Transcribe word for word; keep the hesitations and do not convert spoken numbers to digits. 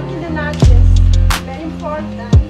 Making the nudges, very important.